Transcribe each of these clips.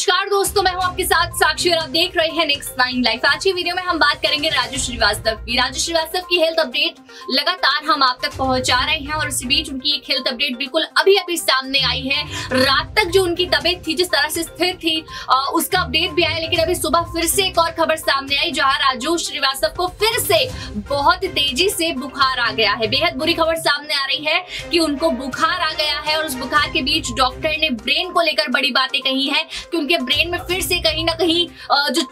नमस्कार दोस्तों, मैं हूं आपके साथ साक्षी और आप देख रहे हैं नेक्स्ट नाइन लाइफ। आज की वीडियो में हम बात करेंगे राजू श्रीवास्तव की हेल्थ अपडेट लगातार हम आप तक पहुंचा रहे हैं और इसी बीच उनकी एक हेल्थ अपडेट बिल्कुल अभी सामने आई है। रात तक जो उनकी तबीयत थी, जिस तरह से स्थिर थी, उसका अपडेट भी आया, लेकिन अभी सुबह फिर से एक और खबर सामने आई जहाँ राजू श्रीवास्तव को फिर से बहुत तेजी से बुखार आ गया है। बेहद बुरी खबर सामने आ रही है कि उनको बुखार आ गया है और उस बुखार के बीच डॉक्टर ने ब्रेन को लेकर बड़ी बातें कही है कि उनके ब्रेन में फिर से कहीं ना कहीं जो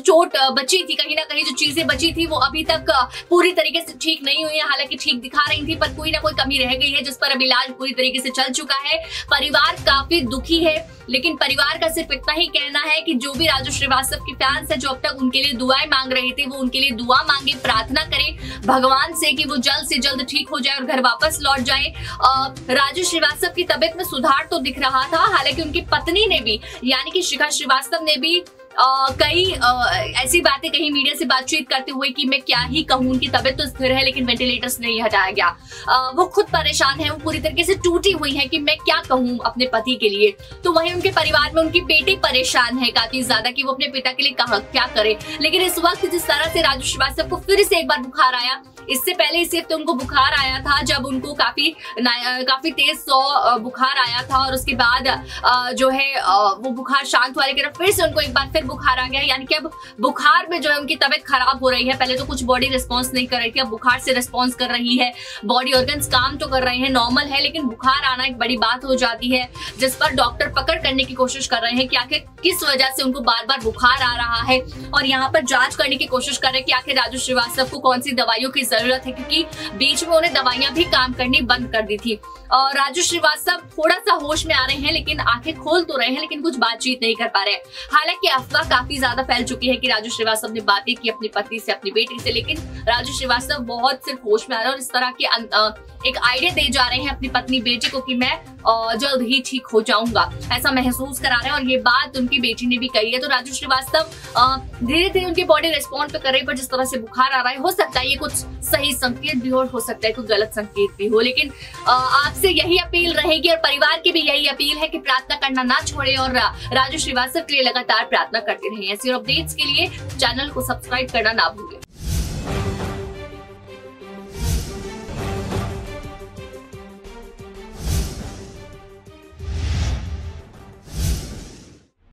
चोट बची थी, कहीं ना कहीं जो चीजें बची थी वो अभी तक पूरी तरीके से ठीक नहीं हुई है। हालांकि ठीक दिखा रही थी पर कोई ना कोई कमी रह गई है जिस पर अब इलाज पूरी तरीके से चल चुका है। परिवार काफी दुखी है, लेकिन परिवार का सिर्फ इतना ही कहना है कि जो भी राजू श्रीवास्तव के फैंस हैं जो अब तक उनके लिए दुआएं मांग रहे थे, वो उनके लिए दुआ मांगे, प्रार्थना करें भगवान से कि वो जल्द से जल्द ठीक हो जाए और घर वापस लौट जाए। राजू श्रीवास्तव की तबीयत में सुधार तो दिख रहा था, हालांकि उनकी पत्नी ने भी यानी कि शिखा श्रीवास्तव ने भी कई ऐसी बातें कहीं मीडिया से बातचीत करते हुए कि मैं क्या ही कहूँ, उनकी तबीयत तो स्थिर है लेकिन वेंटिलेटर्स नहीं हटाया गया। वो खुद परेशान है, वो पूरी तरीके से टूटी हुई है कि मैं क्या कहूँ अपने पति के लिए। तो वहीं उनके परिवार में उनकी बेटी परेशान है काफी ज्यादा कि वो अपने पिता के लिए क्या करे। लेकिन इस वक्त जिस तरह से राजू श्रीवास्तव को फिर से एक बार बुखार आया, इससे पहले इस हफ्ते उनको बुखार आया था जब उनको काफी तेज बुखार आया था और उसके बाद जो है वो बुखार शांत हुआ, लेकिन फिर से उनको एक बार फिर बुखार आ गया। यानी कि अब बुखार में जो है उनकी तबीयत खराब हो रही है। पहले तो कुछ बॉडी रिस्पॉन्स नहीं कर रही थी, अब बुखार से रिस्पॉन्स कर रही है। बॉडी ऑर्गन्स काम तो कर रहे हैं, नॉर्मल है, लेकिन बुखार आना एक बड़ी बात हो जाती है जिस पर डॉक्टर पकड़ करने की कोशिश कर रहे हैं कि आखिर किस वजह से उनको बार बार बुखार आ रहा है और यहाँ पर जाँच करने की कोशिश कर रहे हैं कि आखिर राजू श्रीवास्तव को कौन सी दवाइयों की जरूरत है, क्योंकि बीच में उन्हें दवाइयां भी काम करनी बंद कर दी थी। और राजू श्रीवास्तव थोड़ा सा होश में आ रहे हैं, लेकिन आंखें खोल तो रहे हैं लेकिन कुछ बातचीत नहीं कर पा रहे। हालांकि अफवाह काफी ज्यादा फैल चुकी है कि राजू श्रीवास्तव ने बातें की अपनी पत्नी से, अपनी बेटी से, लेकिन राजू श्रीवास्तव बहुत सिर्फ होश में आ रहे हैं और इस तरह के एक आइडिया दे जा रहे हैं अपनी पत्नी बेटी को कि मैं जल्द ही ठीक हो जाऊंगा, ऐसा महसूस करा रहे हैं। और ये बात उनकी बेटी ने भी कही है। तो राजू श्रीवास्तव धीरे धीरे उनकी बॉडी रिस्पॉन्ड कर रही है, पर जिस तरह से बुखार आ रहा है, हो सकता है ये कुछ सही संकेत भी हो सकता है कुछ गलत संकेत भी हो, लेकिन आपसे यही अपील रहेगी और परिवार की भी यही अपील है कि प्रार्थना करना ना छोड़े और राजू श्रीवास्तव के लिए लगातार प्रार्थना करते रहे। ऐसी अपडेट्स के लिए चैनल को सब्सक्राइब करना ना भूलें।